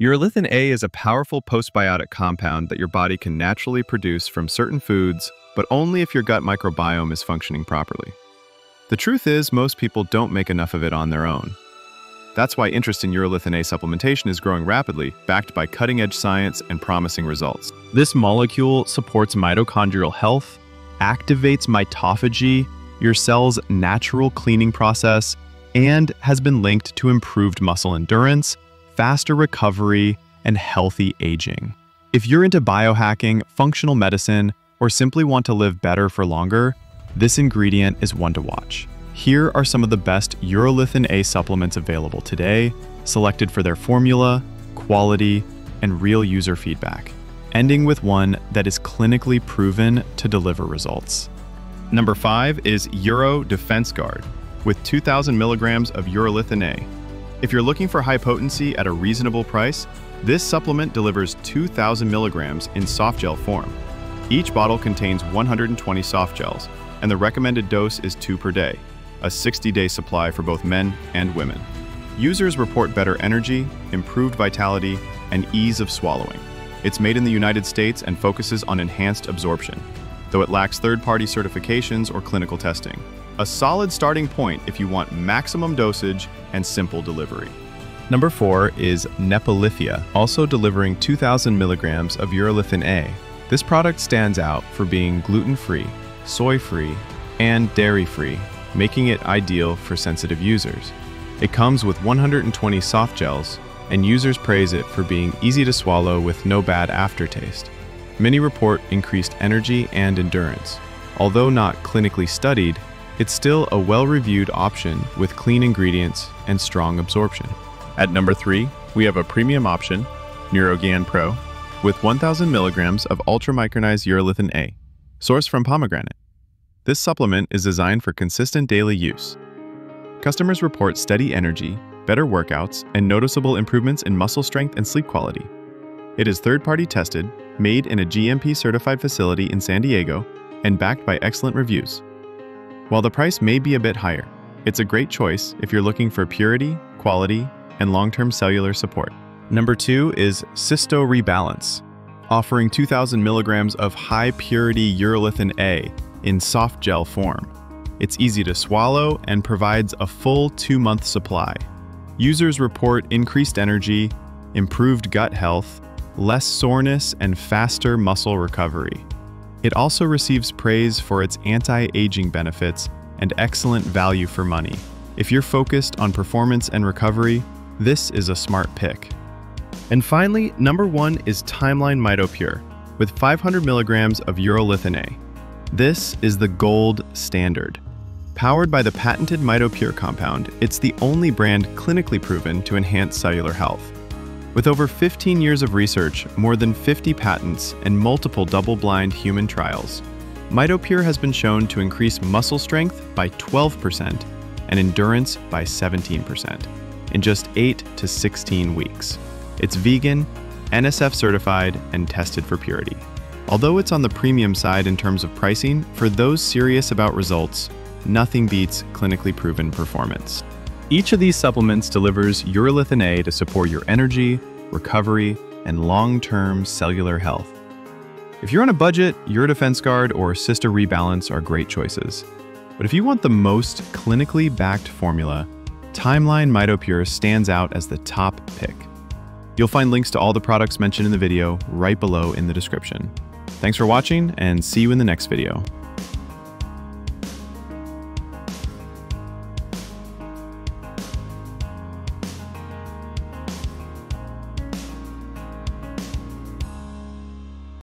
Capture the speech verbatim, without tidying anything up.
Urolithin A is a powerful postbiotic compound that your body can naturally produce from certain foods, but only if your gut microbiome is functioning properly. The truth is, most people don't make enough of it on their own. That's why interest in urolithin A supplementation is growing rapidly, backed by cutting-edge science and promising results. This molecule supports mitochondrial health, activates mitophagy, your cell's natural cleaning process, and has been linked to improved muscle endurance, faster recovery, and healthy aging. If you're into biohacking, functional medicine, or simply want to live better for longer, this ingredient is one to watch. Here are some of the best urolithin A supplements available today, selected for their formula, quality, and real user feedback, ending with one that is clinically proven to deliver results. Number five is UroDefenseGuard with two thousand milligrams of urolithin A. If you're looking for high potency at a reasonable price, this supplement delivers two thousand milligrams in soft gel form. Each bottle contains one hundred twenty soft gels, and the recommended dose is two per day, a sixty-day supply for both men and women. Users report better energy, improved vitality, and ease of swallowing. It's made in the United States and focuses on enhanced absorption, though it lacks third-party certifications or clinical testing. A solid starting point if you want maximum dosage and simple delivery. Number four is Nepeolithia, also delivering two thousand milligrams of urolithin A. This product stands out for being gluten-free, soy-free, and dairy-free, making it ideal for sensitive users. It comes with one hundred twenty soft gels, and users praise it for being easy to swallow with no bad aftertaste. Many report increased energy and endurance. Although not clinically studied, it's still a well-reviewed option with clean ingredients and strong absorption. At number three, we have a premium option, Neurogan Pro, with one thousand milligrams of ultra-micronized urolithin A, sourced from pomegranate. This supplement is designed for consistent daily use. Customers report steady energy, better workouts, and noticeable improvements in muscle strength and sleep quality. It is third-party tested, made in a G M P-certified facility in San Diego, and backed by excellent reviews. While the price may be a bit higher, it's a great choice if you're looking for purity, quality, and long-term cellular support. Number two is CystoRebalance, offering two thousand milligrams of high-purity urolithin A in soft gel form. It's easy to swallow and provides a full two-month supply. Users report increased energy, improved gut health, less soreness, and faster muscle recovery. It also receives praise for its anti-aging benefits and excellent value for money. If you're focused on performance and recovery, this is a smart pick. And finally, number one is Timeline MitoPure with five hundred milligrams of urolithin A. This is the gold standard. Powered by the patented MitoPure compound, it's the only brand clinically proven to enhance cellular health. With over fifteen years of research, more than fifty patents, and multiple double-blind human trials, MitoPure has been shown to increase muscle strength by twelve percent and endurance by seventeen percent in just eight to sixteen weeks. It's vegan, N S F certified, and tested for purity. Although it's on the premium side in terms of pricing, for those serious about results, nothing beats clinically proven performance. Each of these supplements delivers urolithin A to support your energy, recovery, and long-term cellular health. If you're on a budget, UroDefenseGuard or CystoRebalance are great choices. But if you want the most clinically backed formula, Timeline MitoPure stands out as the top pick. You'll find links to all the products mentioned in the video right below in the description. Thanks for watching, and see you in the next video.